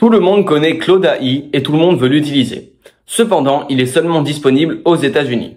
Tout le monde connaît Claude AI et tout le monde veut l'utiliser. Cependant, il est seulement disponible aux États-Unis.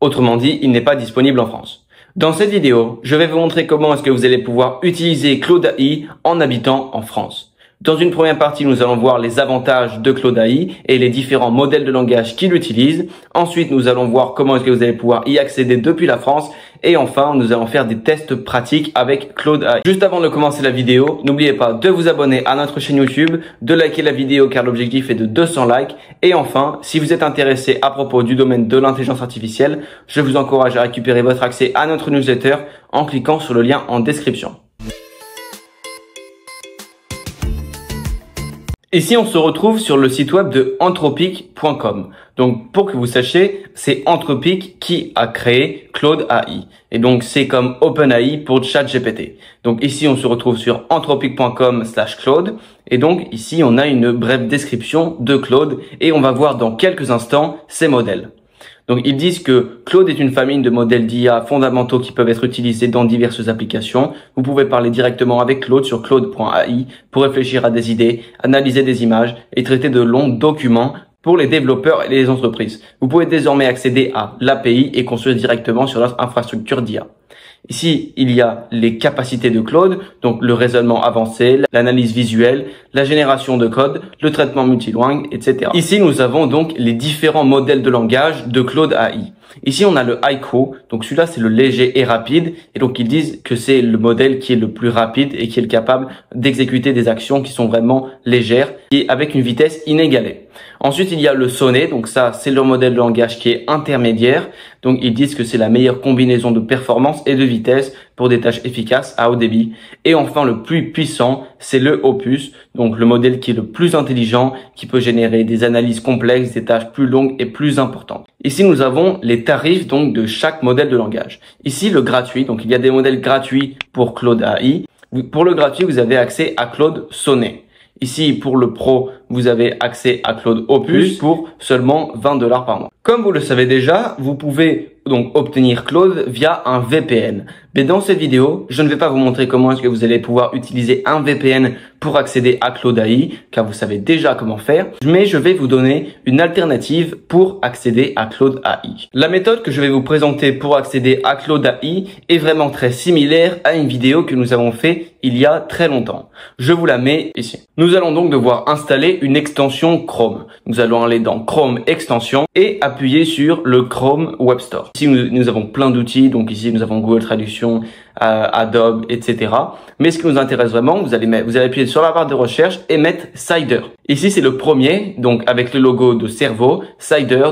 Autrement dit, il n'est pas disponible en France. Dans cette vidéo, je vais vous montrer comment est-ce que vous allez pouvoir utiliser Claude AI en habitant en France. Dans une première partie, nous allons voir les avantages de Claude AI et les différents modèles de langage qu'il utilise. Ensuite, nous allons voir comment est-ce que vous allez pouvoir y accéder depuis la France. Et enfin, nous allons faire des tests pratiques avec Claude AI. Juste avant de commencer la vidéo, n'oubliez pas de vous abonner à notre chaîne YouTube, de liker la vidéo car l'objectif est de 200 likes. Et enfin, si vous êtes intéressé à propos du domaine de l'intelligence artificielle, je vous encourage à récupérer votre accès à notre newsletter en cliquant sur le lien en description. Ici, on se retrouve sur le site web de anthropic.com. Donc, pour que vous sachiez, c'est Anthropic qui a créé Claude AI. Et donc, c'est comme OpenAI pour ChatGPT. Donc, ici, on se retrouve sur anthropic.com/Claude. Et donc, ici, on a une brève description de Claude et on va voir dans quelques instants ces modèles. Donc, ils disent que Claude est une famille de modèles d'IA fondamentaux qui peuvent être utilisés dans diverses applications. Vous pouvez parler directement avec Claude sur claude.ai pour réfléchir à des idées, analyser des images et traiter de longs documents pour les développeurs et les entreprises. Vous pouvez désormais accéder à l'API et construire directement sur leur infrastructure d'IA. Ici, il y a les capacités de Claude, donc le raisonnement avancé, l'analyse visuelle, la génération de code, le traitement multilingue, etc. Ici, nous avons donc les différents modèles de langage de Claude AI. Ici, on a le Haiku, donc celui-là, c'est le léger et rapide, et donc ils disent que c'est le modèle qui est le plus rapide et qui est capable d'exécuter des actions qui sont vraiment légères et avec une vitesse inégalée. Ensuite, il y a le Sonnet, donc ça, c'est leur modèle de langage qui est intermédiaire, donc ils disent que c'est la meilleure combinaison de performance et de vitesse pour des tâches efficaces à haut débit. Et enfin, le plus puissant, c'est le Opus, donc le modèle qui est le plus intelligent, qui peut générer des analyses complexes, des tâches plus longues et plus importantes. Ici, nous avons les tarifs donc de chaque modèle de langage. Ici, le gratuit, donc il y a des modèles gratuits pour Claude AI. Pour le gratuit, vous avez accès à Claude Sonnet. Ici, pour le Pro, vous avez accès à Claude Opus pour seulement 20 $ par mois. Comme vous le savez déjà, vous pouvez donc obtenir Claude via un VPN. Mais dans cette vidéo, je ne vais pas vous montrer comment est-ce que vous allez pouvoir utiliser un VPN pour accéder à Claude AI, car vous savez déjà comment faire. Mais je vais vous donner une alternative pour accéder à Claude AI. La méthode que je vais vous présenter pour accéder à Claude AI est vraiment très similaire à une vidéo que nous avons fait il y a très longtemps. Je vous la mets ici. Nous allons donc devoir installer une extension Chrome. Nous allons aller dans Chrome extension et appuyer sur le Chrome Web Store. Ici, nous avons plein d'outils. Donc ici, nous avons Google Traduction, Adobe, etc. Mais ce qui nous intéresse vraiment, vous allez appuyer sur la barre de recherche et mettre Sider. Ici, c'est le premier, donc avec le logo de cerveau, Sider,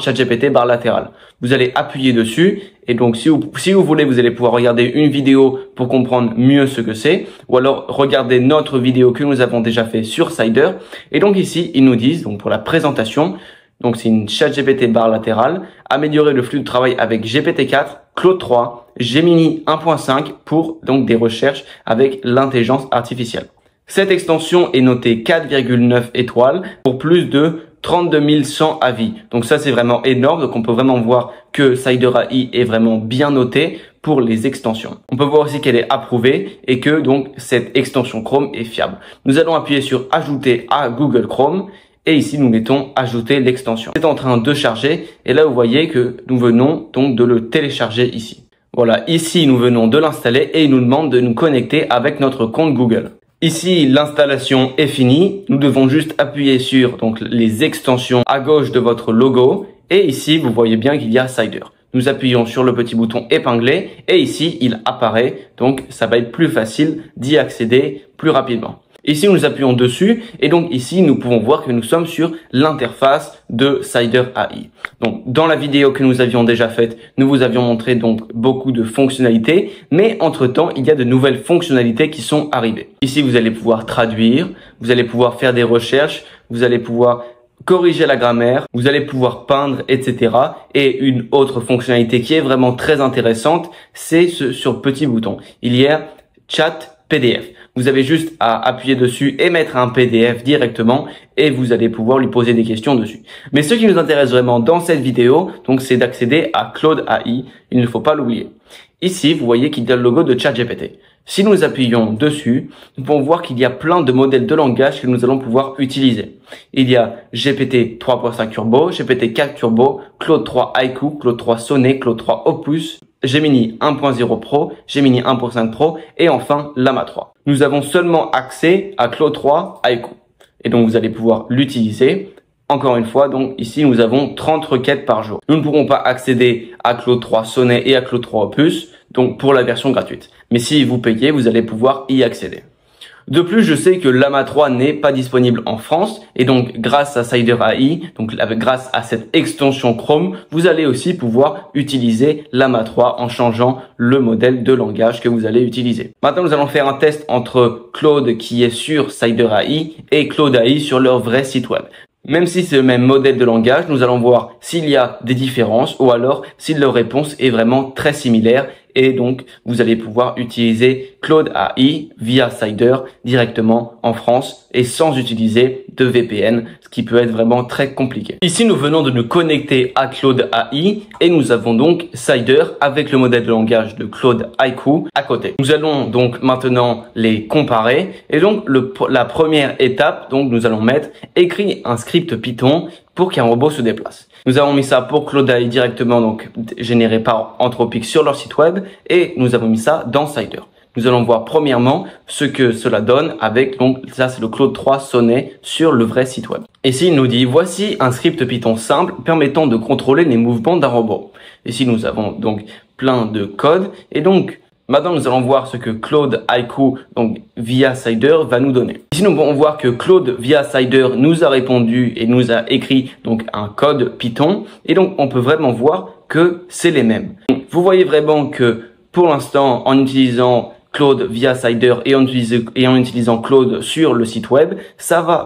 ~ChatGPT, barre latérale. Vous allez appuyer dessus. Et donc, si vous voulez, vous allez pouvoir regarder une vidéo pour comprendre mieux ce que c'est. Ou alors, regarder notre vidéo que nous avons déjà fait sur Sider. Et donc ici, ils nous disent, donc pour la présentation, donc c'est une ChatGPT barre latérale, améliorer le flux de travail avec GPT-4, Claude 3, Gemini 1.5 pour donc des recherches avec l'intelligence artificielle. Cette extension est notée 4,9 étoiles pour plus de 32 100 avis. Donc ça, c'est vraiment énorme. Donc on peut vraiment voir que Sider AI est vraiment bien noté pour les extensions. On peut voir aussi qu'elle est approuvée et que donc cette extension Chrome est fiable. Nous allons appuyer sur ajouter à Google Chrome. Et ici, nous mettons ajouter l'extension. C'est en train de charger. Et là, vous voyez que nous venons donc de le télécharger ici. Voilà. Ici, nous venons de l'installer et il nous demande de nous connecter avec notre compte Google. Ici, l'installation est finie. Nous devons juste appuyer sur donc les extensions à gauche de votre logo. Et ici, vous voyez bien qu'il y a Sider. Nous appuyons sur le petit bouton épinglé et ici, il apparaît. Donc, ça va être plus facile d'y accéder plus rapidement. Ici, nous appuyons dessus et donc ici, nous pouvons voir que nous sommes sur l'interface de Sider AI. Donc, dans la vidéo que nous avions déjà faite, nous vous avions montré donc beaucoup de fonctionnalités, mais entre-temps, il y a de nouvelles fonctionnalités qui sont arrivées. Ici, vous allez pouvoir traduire, vous allez pouvoir faire des recherches, vous allez pouvoir corriger la grammaire, vous allez pouvoir peindre, etc. Et une autre fonctionnalité qui est vraiment très intéressante, c'est sur petit bouton. Il y a Chat PDF. Vous avez juste à appuyer dessus et mettre un PDF directement et vous allez pouvoir lui poser des questions dessus. Mais ce qui nous intéresse vraiment dans cette vidéo, donc, c'est d'accéder à Claude AI. Il ne faut pas l'oublier. Ici, vous voyez qu'il y a le logo de ChatGPT. Si nous appuyons dessus, nous pouvons voir qu'il y a plein de modèles de langage que nous allons pouvoir utiliser. Il y a GPT 3.5 Turbo, GPT 4 Turbo, Claude 3 Haiku, Claude 3 Sonnet, Claude 3 Opus, Gemini 1.0 Pro, Gemini 1.5 Pro et enfin Llama 3. Nous avons seulement accès à Claude 3 Haiku. Et donc vous allez pouvoir l'utiliser. Encore une fois, donc ici nous avons 30 requêtes par jour. Nous ne pourrons pas accéder à Claude 3 Sonnet et à Claude 3 Opus, donc pour la version gratuite. Mais si vous payez, vous allez pouvoir y accéder. De plus, je sais que Llama 3 n'est pas disponible en France et donc grâce à Sider AI, donc grâce à cette extension Chrome, vous allez aussi pouvoir utiliser Llama 3 en changeant le modèle de langage que vous allez utiliser. Maintenant, nous allons faire un test entre Claude qui est sur Sider AI et Claude AI sur leur vrai site web. Même si c'est le même modèle de langage, nous allons voir s'il y a des différences ou alors si leur réponse est vraiment très similaire et donc vous allez pouvoir utiliser Claude AI via Sider directement en France et sans utiliser de VPN, ce qui peut être vraiment très compliqué. Ici, nous venons de nous connecter à Claude AI et nous avons donc Sider avec le modèle de langage de Claude Haiku à côté. Nous allons donc maintenant les comparer et donc la première étape, donc nous allons mettre écrit un script Python pour qu'un robot se déplace. Nous avons mis ça pour Claude AI directement, donc généré par Anthropic sur leur site web, et nous avons mis ça dans Sider. Nous allons voir premièrement ce que cela donne avec, donc ça c'est le Claude 3 Sonnet sur le vrai site web. Ici il nous dit, voici un script Python simple permettant de contrôler les mouvements d'un robot. Ici nous avons donc plein de codes, et donc maintenant, nous allons voir ce que Claude Haiku, donc via Sider, va nous donner. Ici, nous pouvons voir que Claude via Sider nous a répondu et nous a écrit donc un code Python. Et donc, on peut vraiment voir que c'est les mêmes. Donc, vous voyez vraiment que pour l'instant, en utilisant Claude via Sider et en utilisant Claude sur le site web,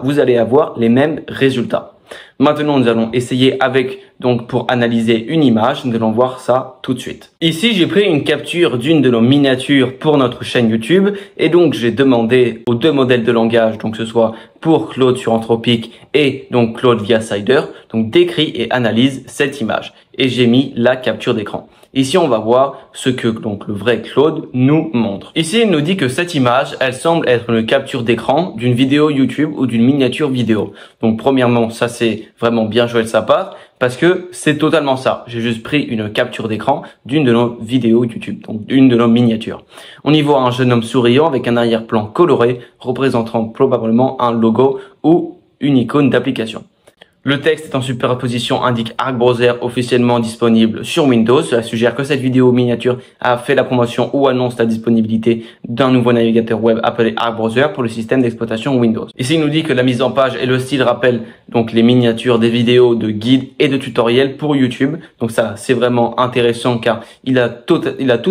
vous allez avoir les mêmes résultats. Maintenant, nous allons essayer avec, donc pour analyser une image, nous allons voir ça tout de suite. Ici, j'ai pris une capture d'une de nos miniatures pour notre chaîne YouTube et donc j'ai demandé aux deux modèles de langage, donc que ce soit pour Claude sur Anthropic et donc Claude via Sider, donc décrit et analyse cette image et j'ai mis la capture d'écran. Ici, on va voir ce que donc le vrai Claude nous montre. Ici, il nous dit que cette image, elle semble être une capture d'écran d'une vidéo YouTube ou d'une miniature vidéo. Donc premièrement, ça c'est vraiment bien joué de sa part parce que c'est totalement ça. J'ai juste pris une capture d'écran d'une de nos vidéos YouTube, donc d'une de nos miniatures. On y voit un jeune homme souriant avec un arrière-plan coloré représentant probablement un logo ou une icône d'application. Le texte est en superposition, indique Arc Browser officiellement disponible sur Windows. Cela suggère que cette vidéo miniature a fait la promotion ou annonce la disponibilité d'un nouveau navigateur web appelé Arc Browser pour le système d'exploitation Windows. Ici, il nous dit que la mise en page et le style rappellent donc les miniatures des vidéos de guides et de tutoriels pour YouTube. Donc ça, c'est vraiment intéressant car il a tout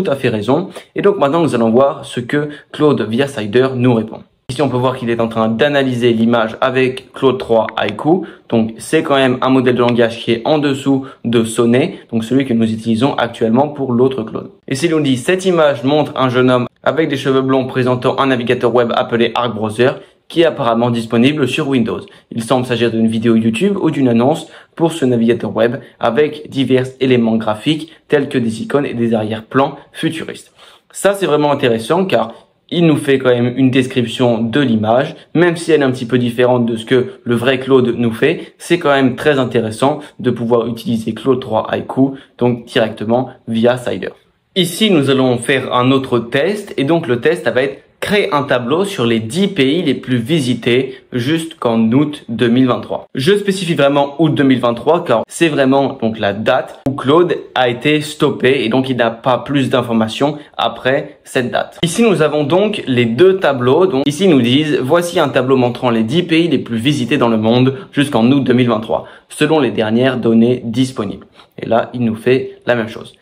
à fait raison. Et donc maintenant, nous allons voir ce que Claude via Sider nous répond. Ici, on peut voir qu'il est en train d'analyser l'image avec Claude 3 Haiku. Donc, c'est quand même un modèle de langage qui est en dessous de Sonnet, donc celui que nous utilisons actuellement pour l'autre Claude. Et si l'on dit, cette image montre un jeune homme avec des cheveux blonds présentant un navigateur web appelé Arc Browser qui est apparemment disponible sur Windows. Il semble s'agir d'une vidéo YouTube ou d'une annonce pour ce navigateur web avec divers éléments graphiques tels que des icônes et des arrière-plans futuristes. Ça, c'est vraiment intéressant car il nous fait quand même une description de l'image, même si elle est un petit peu différente de ce que le vrai Claude nous fait. C'est quand même très intéressant de pouvoir utiliser Claude 3 Haiku, donc directement via Sider. Ici, nous allons faire un autre test, et donc le test va être créer un tableau sur les 10 pays les plus visités jusqu'en août 2023. Je spécifie vraiment août 2023 car c'est vraiment donc la date où Claude a été stoppé et donc il n'a pas plus d'informations après cette date. Ici nous avons donc les deux tableaux. Donc ici ils nous disent voici un tableau montrant les 10 pays les plus visités dans le monde jusqu'en août 2023 selon les dernières données disponibles. Et là il nous fait la même chose.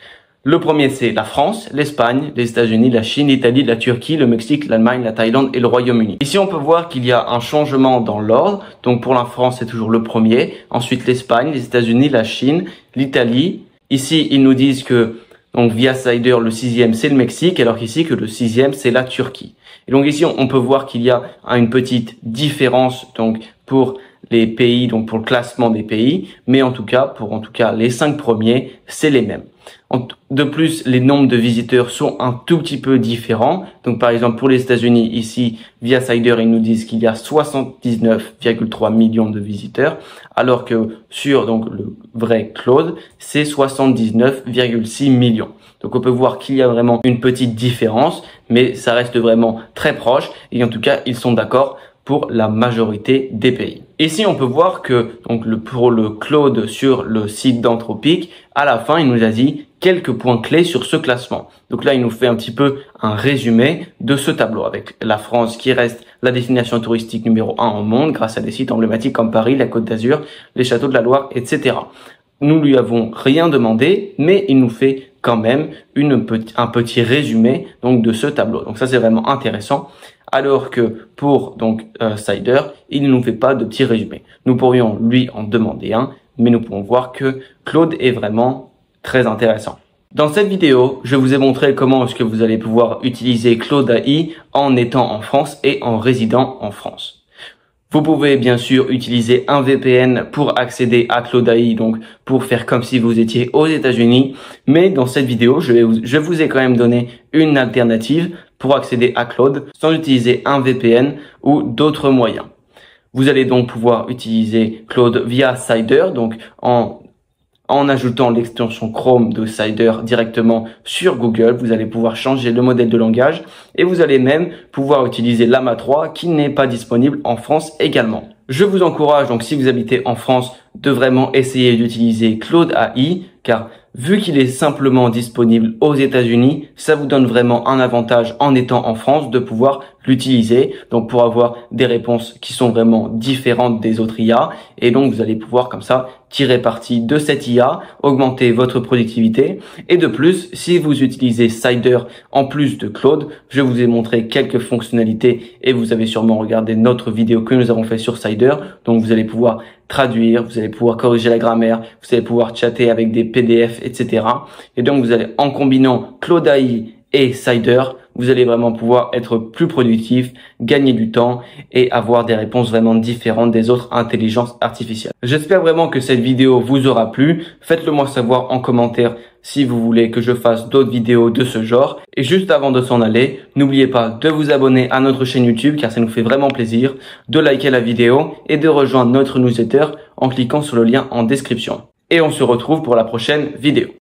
Le premier, c'est la France, l'Espagne, les États-Unis, la Chine, l'Italie, la Turquie, le Mexique, l'Allemagne, la Thaïlande et le Royaume-Uni. Ici, on peut voir qu'il y a un changement dans l'ordre. Donc, pour la France, c'est toujours le premier. Ensuite, l'Espagne, les États-Unis, la Chine, l'Italie. Ici, ils nous disent que, donc, via Sider, le sixième, c'est le Mexique, alors qu'ici, que le sixième, c'est la Turquie. Et donc, ici, on peut voir qu'il y a une petite différence, donc, pour les pays, donc pour le classement des pays, mais en tout cas, pour les 5 premiers, c'est les mêmes. De plus, les nombres de visiteurs sont un tout petit peu différents. Donc par exemple, pour les États-Unis, ici, via Sider, ils nous disent qu'il y a 79,3 millions de visiteurs, alors que sur donc le vrai Claude, c'est 79,6 millions. Donc on peut voir qu'il y a vraiment une petite différence, mais ça reste vraiment très proche, et en tout cas, ils sont d'accord pour la majorité des pays. Ici, on peut voir que donc pour le Claude sur le site d'Anthropic, à la fin, il nous a dit quelques points clés sur ce classement. Donc là, il nous fait un petit peu un résumé de ce tableau, avec la France qui reste la destination touristique numéro 1 au monde, grâce à des sites emblématiques comme Paris, la Côte d'Azur, les châteaux de la Loire, etc. Nous lui avons rien demandé, mais il nous fait quand même un petit résumé donc de ce tableau. Donc ça, c'est vraiment intéressant. Alors que pour donc Sider, il ne nous fait pas de petit résumé. Nous pourrions lui en demander un, mais nous pouvons voir que Claude est vraiment très intéressant. Dans cette vidéo, je vous ai montré comment est-ce que vous allez pouvoir utiliser Claude AI en étant en France et en résidant en France. Vous pouvez bien sûr utiliser un VPN pour accéder à Claude AI, donc pour faire comme si vous étiez aux États-Unis. Mais dans cette vidéo, je vous ai quand même donné une alternative pour accéder à Claude sans utiliser un VPN ou d'autres moyens. Vous allez donc pouvoir utiliser Claude via Sider, donc en ajoutant l'extension Chrome de Sider directement sur Google. Vous allez pouvoir changer le modèle de langage et vous allez même pouvoir utiliser Llama 3 qui n'est pas disponible en France également. Je vous encourage donc, si vous habitez en France, de vraiment essayer d'utiliser Claude AI, car vu qu'il est simplement disponible aux États-Unis, ça vous donne vraiment un avantage en étant en France de pouvoir l'utiliser, donc pour avoir des réponses qui sont vraiment différentes des autres IA, et donc vous allez pouvoir comme ça tirer parti de cette IA, augmenter votre productivité. Et de plus, si vous utilisez Sider en plus de Claude, je vous ai montré quelques fonctionnalités et vous avez sûrement regardé notre vidéo que nous avons fait sur Sider, donc vous allez pouvoir traduire, vous allez pouvoir corriger la grammaire, vous allez pouvoir chatter avec des PDF, etc. Et donc vous allez, en combinant Claude AI et Sider, vous allez vraiment pouvoir être plus productif, gagner du temps et avoir des réponses vraiment différentes des autres intelligences artificielles. J'espère vraiment que cette vidéo vous aura plu. Faites-le moi savoir en commentaire si vous voulez que je fasse d'autres vidéos de ce genre. Et juste avant de s'en aller, n'oubliez pas de vous abonner à notre chaîne YouTube, car ça nous fait vraiment plaisir, de liker la vidéo et de rejoindre notre newsletter en cliquant sur le lien en description. Et on se retrouve pour la prochaine vidéo.